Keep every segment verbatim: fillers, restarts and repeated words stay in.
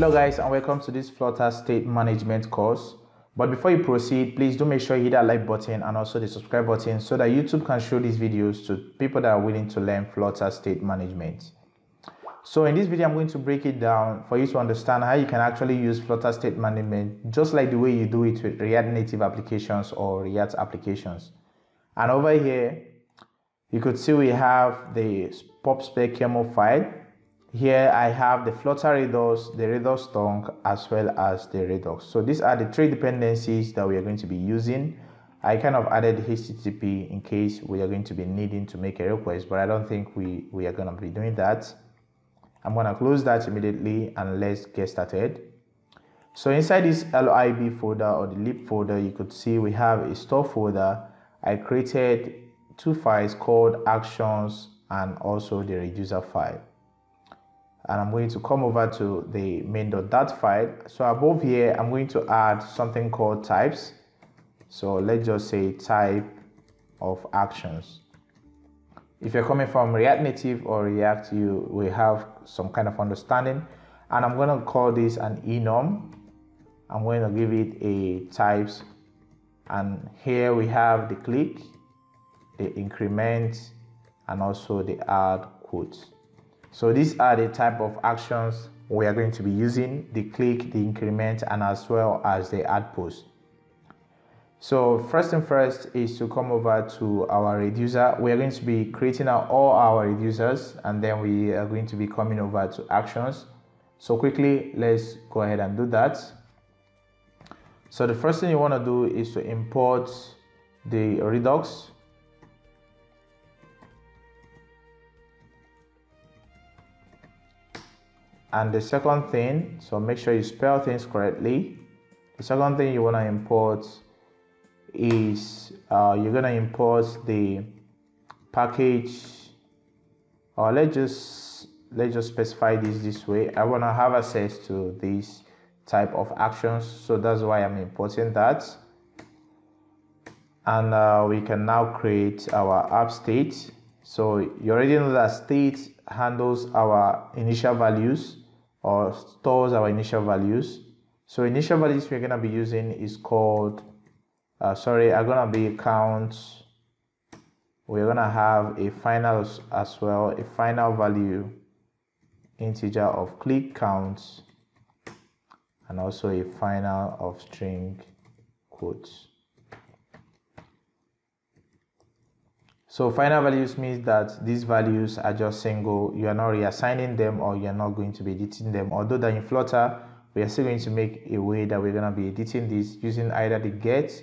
Hello guys, and welcome to this Flutter state management course. But before you proceed, please do make sure you hit that like button and also the subscribe button so that YouTube can show these videos to people that are willing to learn Flutter state management. So in this video, I'm going to break it down for you to understand how you can actually use Flutter state management just like the way you do it with React Native applications or React applications. And over here, you could see we have the pubspec yaml file. Here I have the Flutter Redux, the Redux thunk, as well as the Redux. So these are the three dependencies that we are going to be using. I kind of added H T T P in case we are going to be needing to make a request, but I don't think we, we are going to be doing that. I'm going to close that immediately and let's get started. So inside this lib folder or the lib folder, you could see we have a store folder. I created two files called actions and also the reducer file. And I'm going to come over to the main.dart file. So above here, I'm going to add something called types. So let's just say type of actions. If you're coming from React Native or React, you will have some kind of understanding. And I'm going to call this an enum. I'm going to give it a types. And here we have the click, the increment, and also the add quote. So these are the type of actions we are going to be using: the click, the increment, and as well as the add post. So first and first is to come over to our reducer. We are going to be creating our, all our reducers, and then we are going to be coming over to actions. So quickly, let's go ahead and do that. So the first thing you want to do is to import the Redux. And the second thing, so make sure you spell things correctly. The second thing you want to import is uh, you're going to import the package, or let's just let's just specify this this way. I want to have access to this type of actions, so that's why I'm importing that. And uh, we can now create our app state. So you already know that state handles our initial values or stores our initial values. So initial values we're going to be using is called uh, sorry are going to be count. We're going to have a final as well, a final value integer of click count, and also a final of string quotes. So final values means that these values are just single. You are not reassigning them, or you are not going to be editing them. Although that in Flutter, we are still going to make a way that we're going to be editing this using either the get,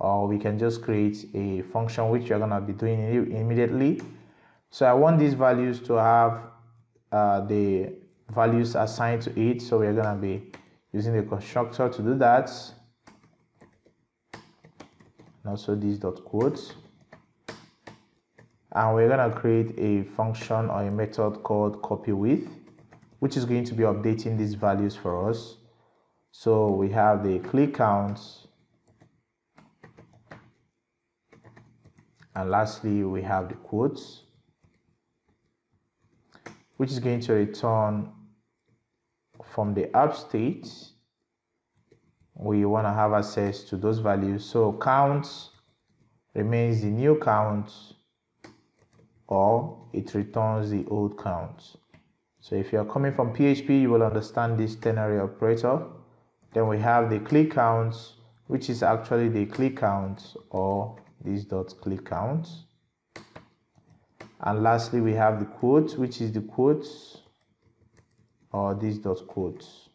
or we can just create a function which you're going to be doing immediately. So I want these values to have uh, the values assigned to it. So we're going to be using the constructor to do that. And also these dot quotes. And we're going to create a function or a method called copyWith, which is going to be updating these values for us. So we have the click count, and lastly we have the quotes, which is going to return from the app state. We want to have access to those values. So count remains the new count, or it returns the old count. So if you are coming from P H P, you will understand this ternary operator. Then we have the click count, which is actually the click count, or this dot click count. And lastly, we have the quote, which is the quotes, or this dot quotes.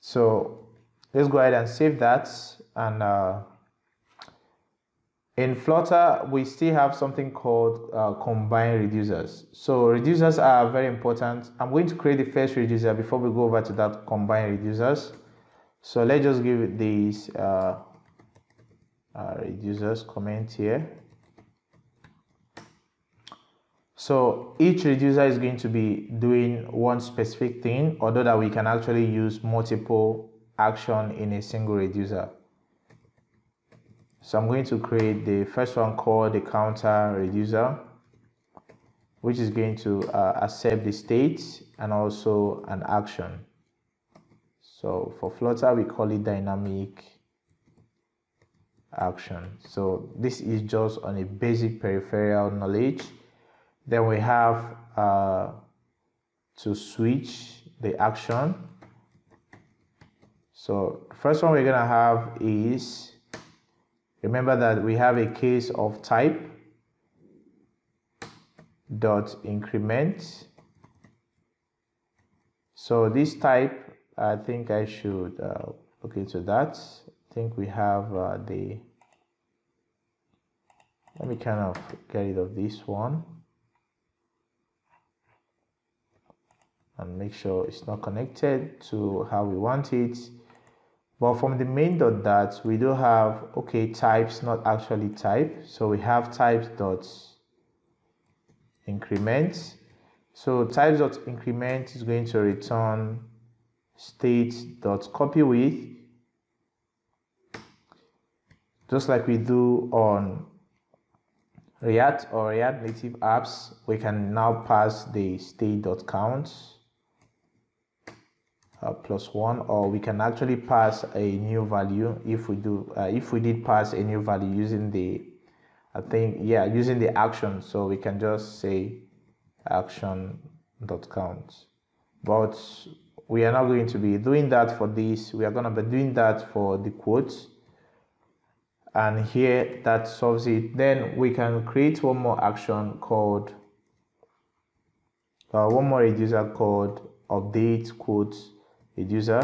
So let's go ahead and save that. And uh, in Flutter, we still have something called uh, combined reducers. So reducers are very important. I'm going to create the first reducer before we go over to that combined reducers. So let's just give it these uh, uh, reducers comment here. So each reducer is going to be doing one specific thing, although that we can actually use multiple action in a single reducer. So I'm going to create the first one called the counter reducer. which is going to uh, accept the state and also an action. So for Flutter, we call it dynamic action. So this is just on a basic peripheral knowledge. Then we have uh, to switch the action. So first one we're gonna have is, remember that we have a case of type dot increment. So this type, I think I should uh, look into that. I think we have uh, the, let me kind of get rid of this one and make sure it's not connected to how we want it. But from the main.dart, we do have, okay, types, not actually type. So we have types dot increment. So types dot increment is going to return state dot copyWith, just like we do on React or React Native apps. We can now pass the state dot count Uh, plus one, or we can actually pass a new value if we do uh, if we did pass a new value using the I think yeah using the action. So we can just say action dot count, but we are not going to be doing that for this. We are going to be doing that for the quotes, and here that solves it. Then we can create one more action called uh, one more reducer called update quote reducer.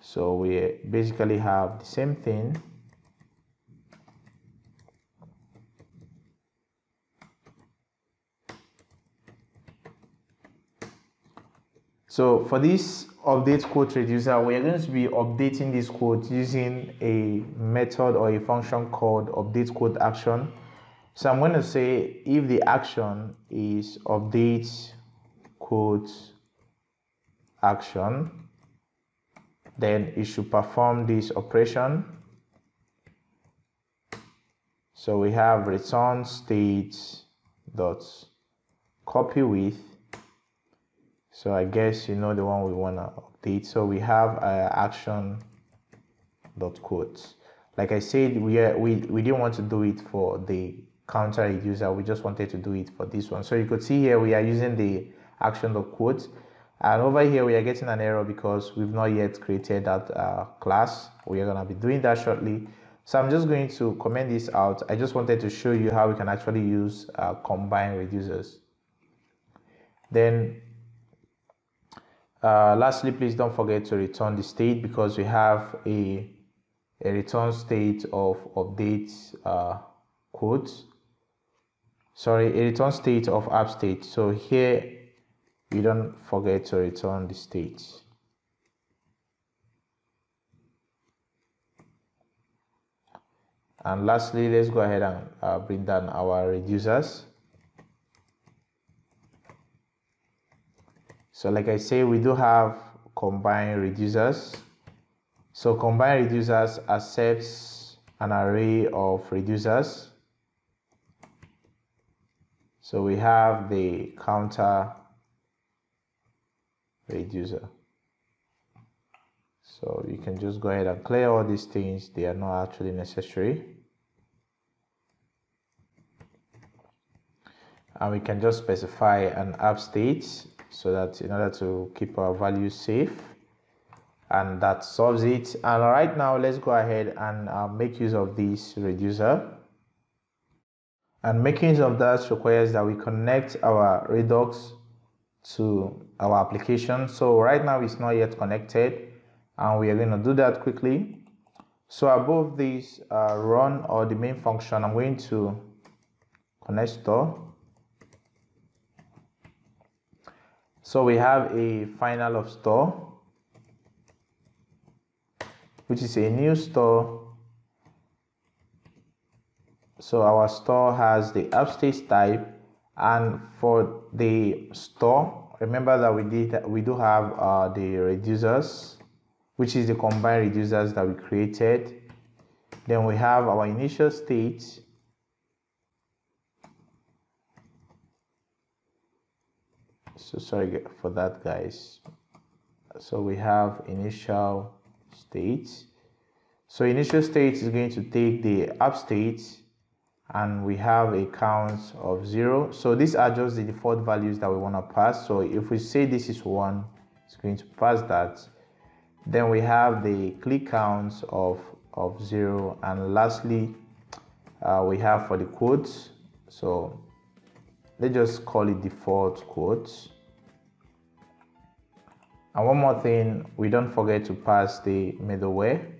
So we basically have the same thing. So for this update quote reducer, we are going to be updating this quote using a method or a function called update quote action. So I'm going to say if the action is update quote action, then it should perform this operation. So we have return state dot copy with. So I guess you know the one we want to update. So we have uh, action dot quote. Like I said, we are, we we didn't want to do it for the counter reducer, we just wanted to do it for this one. So you could see here we are using the action.quote, and over here we are getting an error because we've not yet created that uh, class. We are going to be doing that shortly. So I'm just going to comment this out. I just wanted to show you how we can actually use uh, combined reducers. Then uh, lastly, please don't forget to return the state, because we have a, a return state of update uh, quote. Sorry, a return state of app state. So here you don't forget to return the state. And lastly, let's go ahead and uh, bring down our reducers. So like I say, we do have combined reducers. So combined reducers accepts an array of reducers. So we have the counter reducer. So you can just go ahead and clear all these things. They are not actually necessary. And we can just specify an app state so that in order to keep our values safe. And that solves it. And right now, let's go ahead and uh, make use of this reducer. And making use of that requires that we connect our Redux to our application. So right now it's not yet connected, and we are going to do that quickly. So above this uh, run or the main function, I'm going to connect store. So we have a final of store, which is a new store. So our store has the AppState type, and for the store, remember that we did we do have uh, the reducers, which is the combined reducers that we created. Then we have our initial state. So sorry for that, guys. So we have initial state. So initial state is going to take the app state, and we have a count of zero. So these are just the default values that we want to pass. So if we say this is one, it's going to pass that. Then we have the click count of of zero, and lastly uh, we have for the quotes. So let's just call it default quotes. And one more thing, we don't forget to pass the middleware.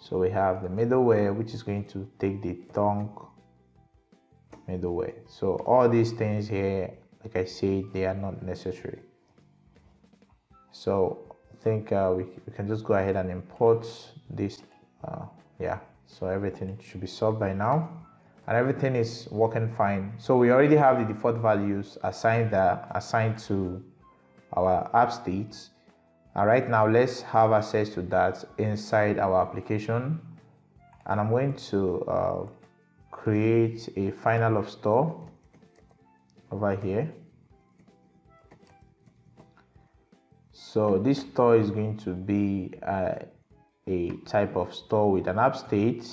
So we have the middleware, which is going to take the thunk middleware. So all these things here, like I said, they are not necessary. So I think uh, we, we can just go ahead and import this. Uh, yeah, so everything should be solved by now, and everything is working fine. So we already have the default values assigned that assigned to our app states. All right, now let's have access to that inside our application, and I'm going to uh, create a final of store over here. So this store is going to be uh, a type of store with an app state.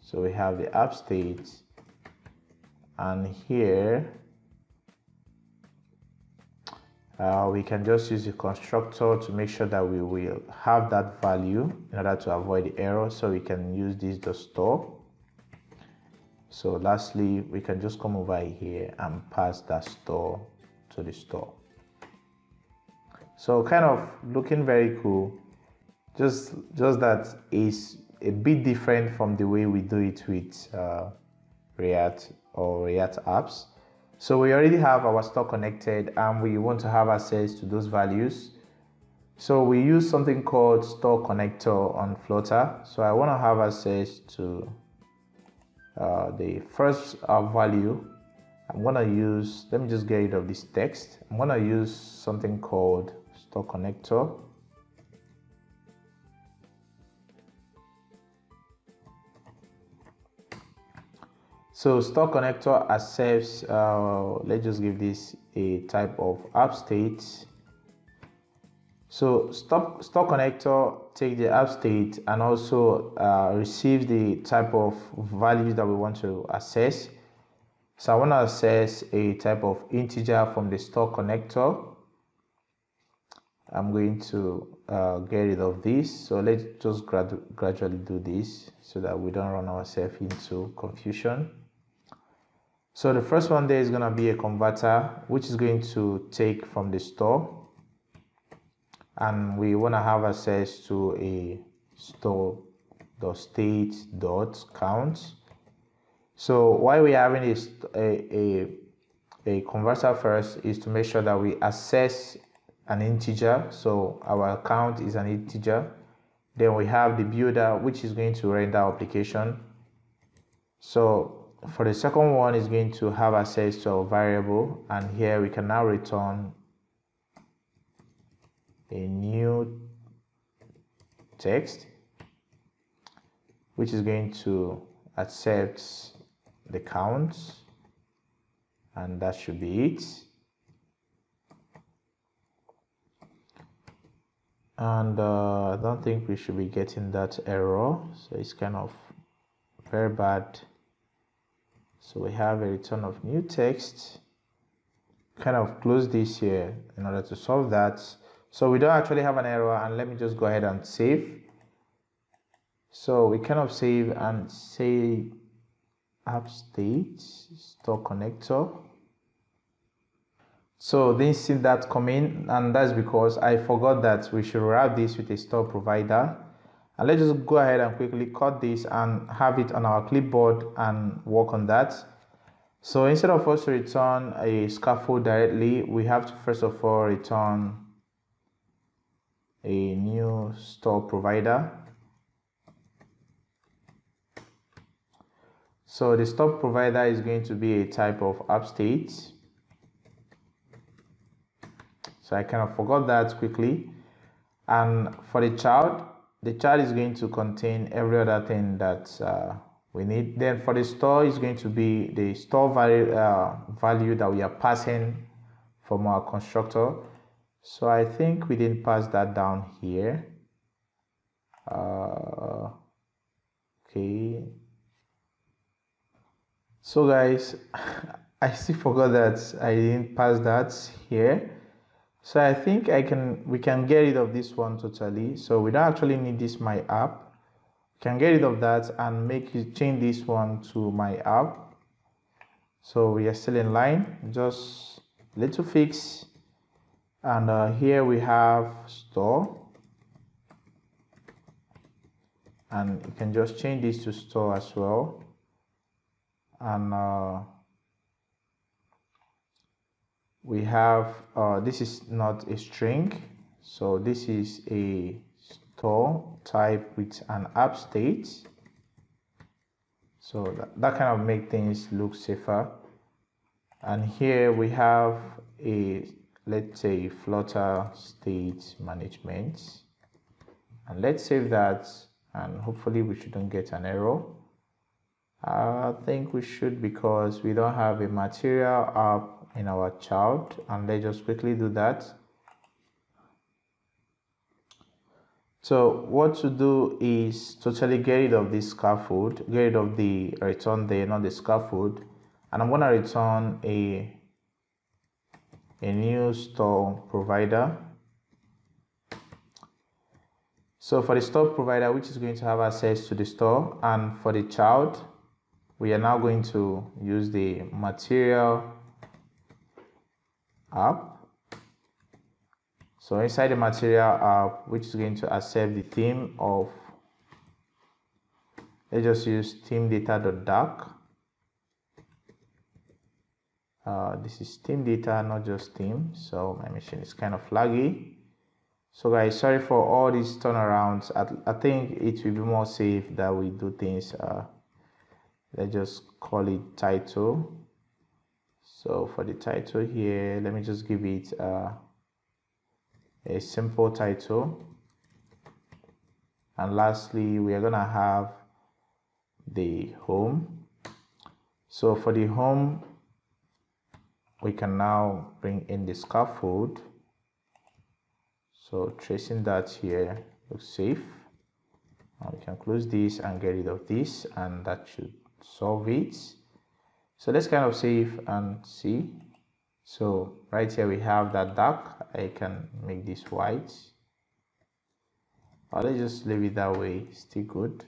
So we have the app state, and here Uh, we can just use the constructor to make sure that we will have that value in order to avoid the error. So we can use this to store. So lastly, we can just come over here and pass that store to the store. So kind of looking very cool. Just, just that is a bit different from the way we do it with uh, React or React apps. So we already have our store connected, and we want to have access to those values. So we use something called store connector on Flutter. So I want to have access to uh, the first uh, value. I'm going to use, let me just get rid of this text. I'm going to use something called store connector. So store connector accepts, uh, let's just give this a type of app state. So stop, store connector takes the app state and also uh, receives the type of values that we want to access. So I want to access a type of integer from the store connector. I'm going to uh, get rid of this. So let's just grad gradually do this so that we don't run ourselves into confusion. So the first one there is going to be a converter, which is going to take from the store, and we want to have access to a store.state.count. So why we are having is a, a, a converter first is to make sure that we access an integer. So our count is an integer. Then we have the builder, which is going to render our application. So for the second one is going to have access to our variable, and here we can now return a new text, which is going to accept the count, and that should be it. And uh, I don't think we should be getting that error, so it's kind of very bad. So we have a return of new text. Kind of close this here in order to solve that. So we don't actually have an error, and let me just go ahead and save. So we kind of save and say app state store connector. So they see that come in, and that's because I forgot that we should wrap this with a store provider. And let's just go ahead and quickly cut this and have it on our clipboard and work on that. So instead of us to return a scaffold directly, we have to first of all return a new store provider. So the store provider is going to be a type of app state. So I kind of forgot that quickly. And for the child, the child is going to contain every other thing that uh, we need. Then for the store, it's going to be the store value, uh, value that we are passing from our constructor. So I think we didn't pass that down here. Uh, okay. So guys, I still forgot that I didn't pass that here. So I think I can we can get rid of this one totally. So we don't actually need this my app. We can get rid of that and make it change this one to my app. So we are still in line. Just a little fix. And uh, here we have store. And you can just change this to store as well. And uh, we have uh, this is not a string, so this is a store type with an app state. So that, that kind of make things look safer. And here we have a, let's say, Flutter state management, and let's save that, and hopefully we shouldn't get an error. I think we should, because we don't have a material app in our child. And let's just quickly do that. So what to do is totally get rid of this scaffold, get rid of the return there, not the scaffold, and I'm gonna return a a new store provider. So for the store provider, which is going to have access to the store, and for the child, we are now going to use the material app. So inside the material app, which is going to accept the theme of, let's just use theme data.dark. Uh, this is theme data, not just theme. So my machine is kind of laggy. So guys, sorry for all these turnarounds. I, I think it will be more safe that we do things. Uh, let's just call it title. So for the title here, let me just give it uh, a simple title. And lastly, we are gonna have the home. So for the home, we can now bring in the scaffold. So tracing that here looks safe. Now we can close this and get rid of this, and that should solve it. So let's kind of save and see. So right here we have that dark. I can make this white. Or let's just leave it that way, still good.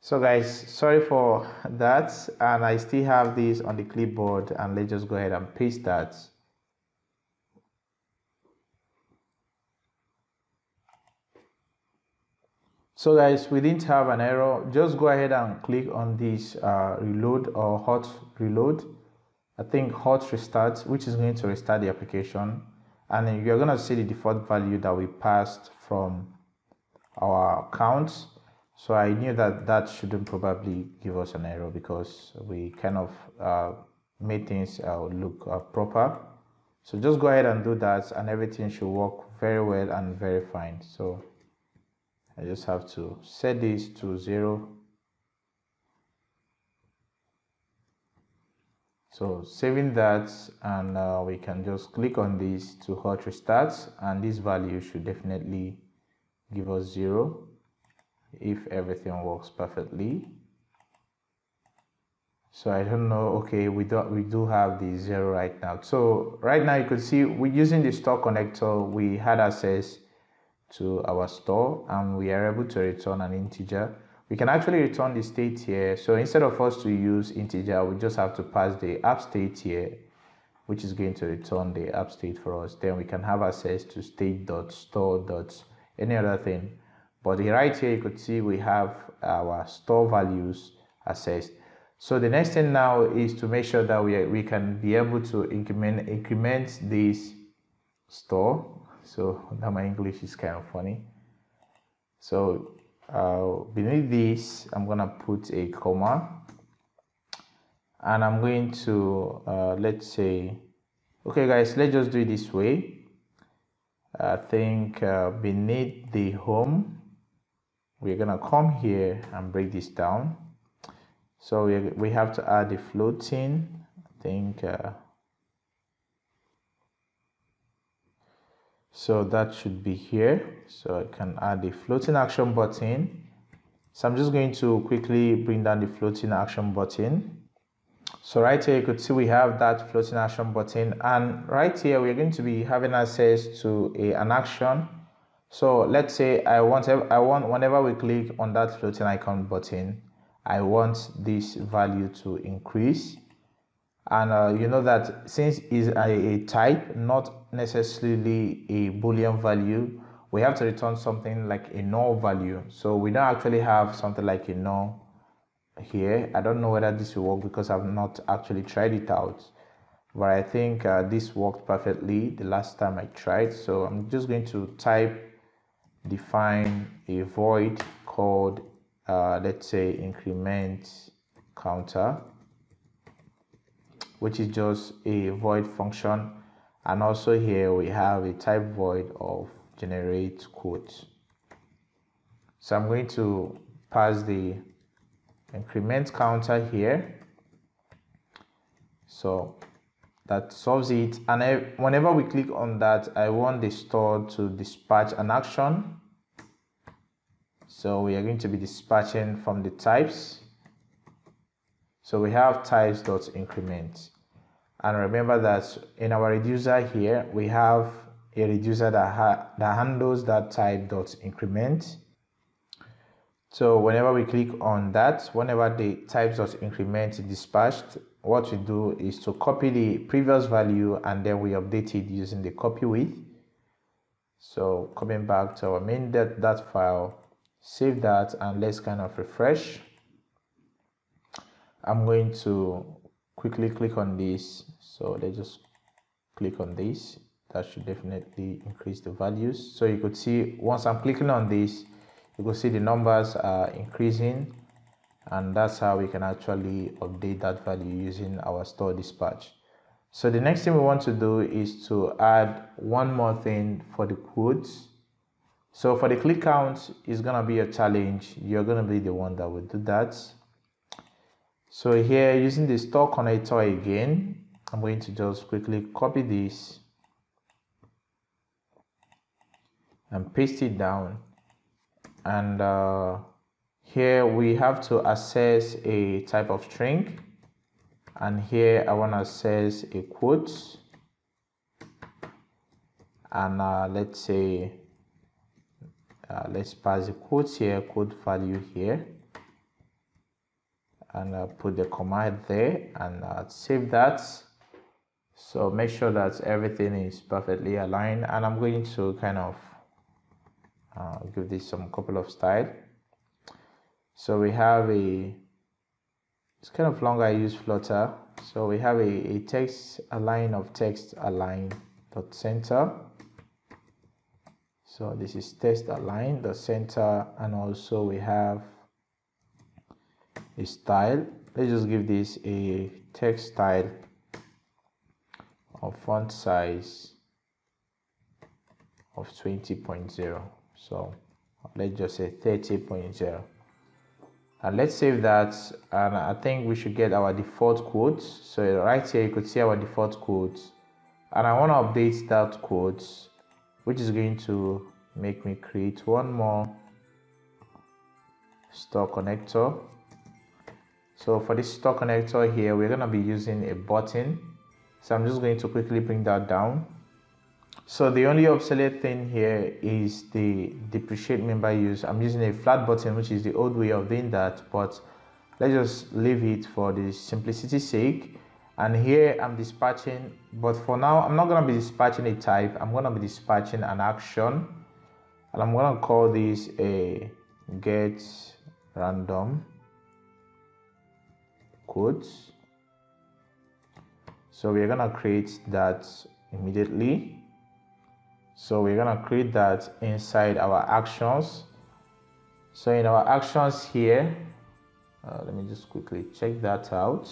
So guys, sorry for that. And I still have this on the clipboard, and let's just go ahead and paste that. So guys, we didn't have an error. Just go ahead and click on this uh, reload or hot reload. I think hot restart, which is going to restart the application. And then you're gonna see the default value that we passed from our accounts. So I knew that that shouldn't probably give us an error, because we kind of uh, made things uh, look uh, proper. So just go ahead and do that, and everything should work very well and very fine. So I just have to set this to zero. So saving that, and uh, we can just click on this to hot restart, and this value should definitely give us zero if everything works perfectly. So I don't know. Okay, we don't we do have the zero right now. So right now you could see we're using the store connector. We had access to our store, and we are able to return an integer. We can actually return the state here. So instead of us to use integer, we just have to pass the app state here, which is going to return the app state for us. Then we can have access to state.store. Any other thing. But right here, you could see we have our store values accessed. So the next thing now is to make sure that we are, we can be able to increment increment this store. So now my English is kind of funny. So uh, beneath this, I'm gonna put a comma, and I'm going to uh, let's say, okay guys, let's just do it this way. I think uh, beneath the home, we're gonna come here and break this down. So we, we have to add the floating, I think. Uh, so that should be here. So I can add the floating action button. So I'm just going to quickly bring down the floating action button. So right here, you could see we have that floating action button, and right here we're going to be having access to a, an action. So let's say I want, I want whenever we click on that floating icon button, I want this value to increase. And uh, you know that since it's a, a type, not necessarily a Boolean value, we have to return something like a null value. So we don't actually have something like a null here. I don't know whether this will work because I've not actually tried it out, but I think uh, this worked perfectly the last time I tried. So I'm just going to type define a void called uh, let's say increment counter, which is just a void function, and also here we have a type void of generate quotes. So I'm going to pass the increment counter here, so that solves it. And I, whenever we click on that, I want the store to dispatch an action, so we are going to be dispatching from the types. So we have types dot increment, and remember that in our reducer here we have a reducer that, ha that handles that type dot increment. So whenever we click on that, whenever the types of increment is dispatched, what we do is to copy the previous value and then we update it using the copy with. So coming back to our main dot dart file, save that, and let's kind of refresh. I'm going to quickly click on this. So let's just click on this. That should definitely increase the values. So you could see once I'm clicking on this, you can see the numbers are increasing, and that's how we can actually update that value using our store dispatch. So the next thing we want to do is to add one more thing for the quotes. So for the click count, it's gonna be a challenge. You're gonna be the one that will do that. So here, using the store connector again, I'm going to just quickly copy this and paste it down. And uh, here we have to access a type of string, and here I want to access a quote, and uh, let's say uh, let's pass the quotes here, quote value here, and uh, put the command there, and uh, save that. So make sure that everything is perfectly aligned, and I'm going to kind of Uh, give this some couple of style. So we have a, it's kind of long, I use Flutter. So we have a, a text align of text align dot center. So this is text align dot center, and also we have a style. Let's just give this a text style of font size of twenty point zero. So let's just say thirty point zero, and let's save that. And I think we should get our default quotes. So right here you could see our default quotes, and I want to update that quotes, which is going to make me create one more store connector. So for this store connector here, we're going to be using a button. So I'm just going to quickly bring that down. So the only obsolete thing here is the depreciate member use. I'm using a flat button, which is the old way of doing that, but let's just leave it for the simplicity's sake. And here I'm dispatching, but for now I'm not going to be dispatching a type. I'm going to be dispatching an action, and I'm going to call this a get random quotes. So we're going to create that immediately. So we're gonna create that inside our actions. So in our actions here, uh, let me just quickly check that out.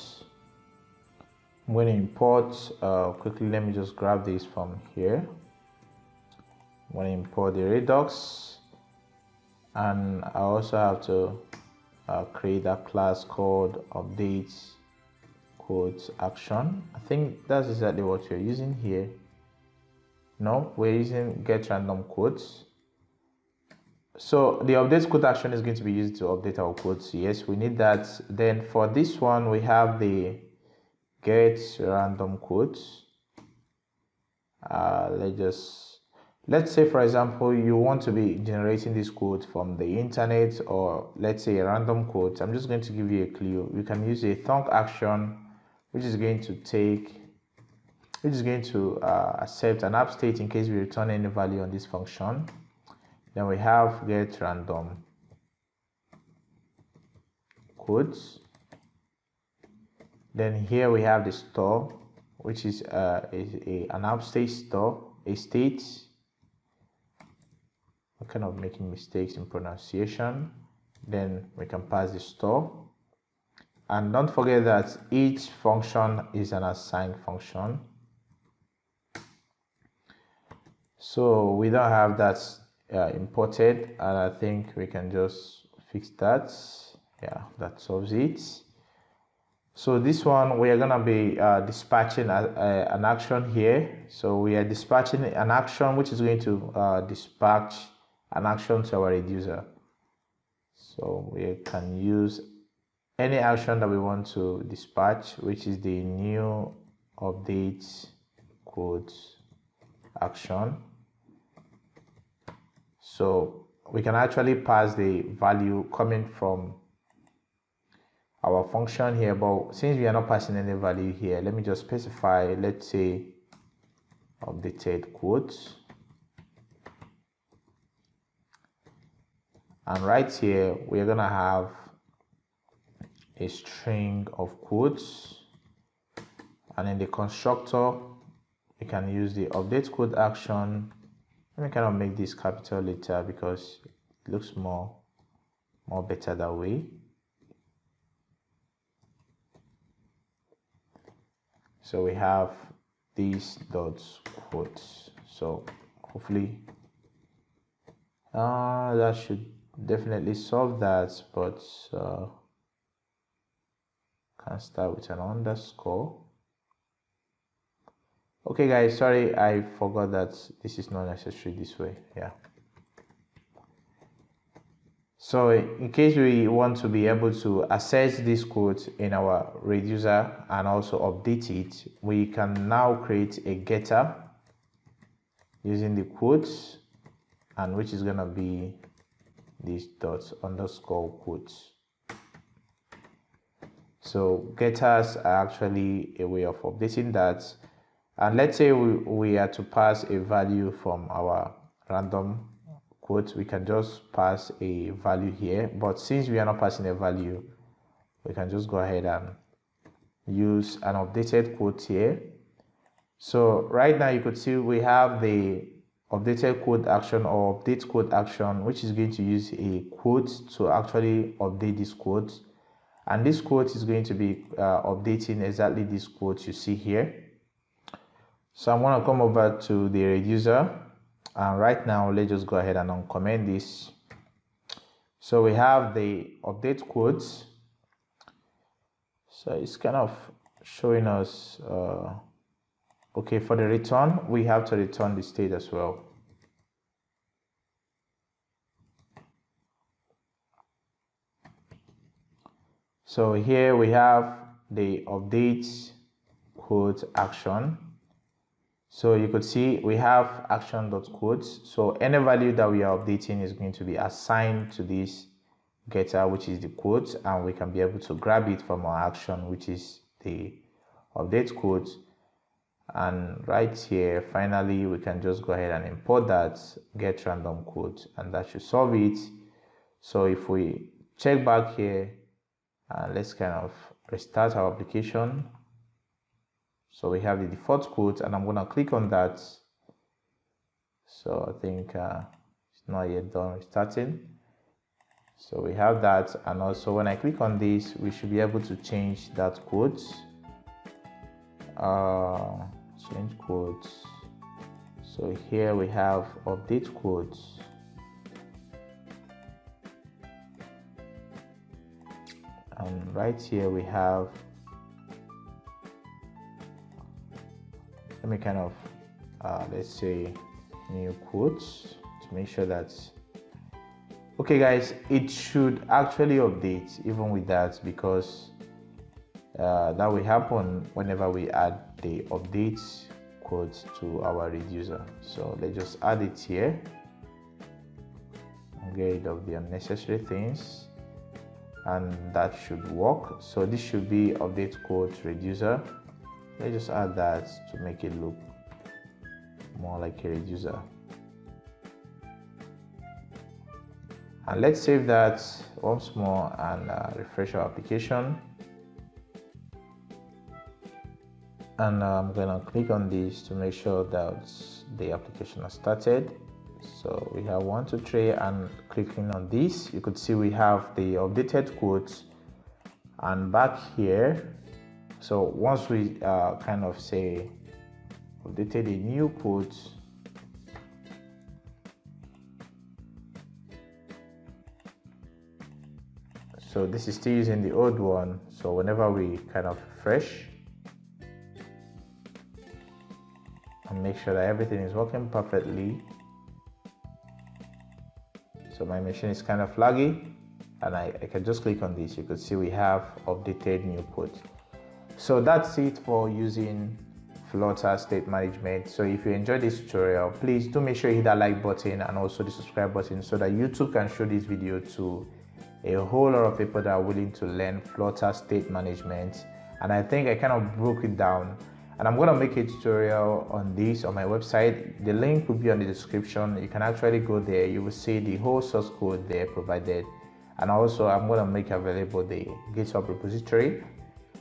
I'm going to import uh, quickly. Let me just grab this from here. when you import the Redux, and I also have to uh, create a class called update quote action. I think that's exactly what you're using here. No, we're using get random quotes. So the update quote action is going to be used to update our quotes. Yes, we need that. Then for this one, we have the get random quotes. Uh, let's just let's say, for example, you want to be generating this quote from the internet, or let's say a random quote. I'm just going to give you a clue. You can use a thunk action, which is going to take which is going to uh, accept an app state in case we return any value on this function. Then we have get random quotes. Then here we have the store, which is uh, a, a, an app state store, a state. I'm kind of making mistakes in pronunciation. Then we can pass the store. And don't forget that each function is an assigned function. So we don't have that uh, imported, and I think we can just fix that. Yeah, that solves it. So this one, we are going to be uh, dispatching a, a, an action here. So we are dispatching an action which is going to uh, dispatch an action to our reducer. So we can use any action that we want to dispatch, which is the new update quote action. So we can actually pass the value coming from our function here, but since we are not passing any value here, let me just specify, let's say updated quotes. And right here, we're gonna have a string of quotes, and in the constructor, we can use the update quote action. Let me kind of make this capital letter because it looks more, more better that way. So we have these dots quotes. So hopefully uh, that should definitely solve that, but uh, can start with an underscore. Okay guys, sorry, I forgot that this is not necessary this way. Yeah. So in case we want to be able to access this quote in our reducer and also update it, we can now create a getter using the quotes, and which is gonna be this dot underscore quotes. So getters are actually a way of updating that. And let's say we, we are to pass a value from our random quote, we can just pass a value here, but since we are not passing a value, we can just go ahead and use an updated quote here. So right now you could see we have the updated quote action or update quote action, which is going to use a quote to actually update this quote, and this quote is going to be uh, updating exactly this quote you see here. So I'm going to come over to the reducer. And right now, let's just go ahead and uncomment this. So we have the update quotes. So it's kind of showing us, uh, okay, for the return, we have to return the state as well. So here we have the update quote action. So you could see we have action.quotes. So any value that we are updating is going to be assigned to this getter, which is the quote, and we can be able to grab it from our action, which is the update quote. And right here, finally, we can just go ahead and import that get random quote, and that should solve it. So if we check back here, and uh, let's kind of restart our application. So we have the default quote, and I'm gonna click on that. So I think uh, it's not yet done restarting. So we have that, and also when I click on this, we should be able to change that quote. Uh, change quote. So here we have update quotes. And right here we have, let me kind of, uh, let's say new quotes to make sure that, okay guys, it should actually update even with that, because uh, that will happen whenever we add the update quotes to our reducer. So let's just add it here and get rid of the unnecessary things. And that should work. So this should be update quote reducer. Let's just add that to make it look more like a reducer, and let's save that once more and uh, refresh our application. And I'm gonna click on this to make sure that the application has started. So we have one, two, three, and clicking on this, you could see we have the updated quotes. And back here, so once we uh, kind of say updated a new quote, so this is still using the old one. So whenever we kind of refresh and make sure that everything is working perfectly. So my machine is kind of laggy, and I, I can just click on this. You could see we have updated new quote. So that's it for using Flutter state management. So if you enjoyed this tutorial, please do make sure you hit that like button and also the subscribe button so that YouTube can show this video to a whole lot of people that are willing to learn Flutter state management. And I think I kind of broke it down, and I'm gonna make a tutorial on this on my website. The link will be on the description. You can actually go there. You will see the whole source code there provided. And also I'm gonna make available the GitHub repository.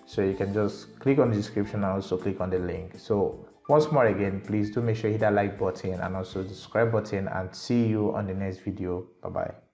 So you can just click on the description and also click on the link. So once more again, please do make sure you hit that like button and also the subscribe button, and see you on the next video. Bye-bye.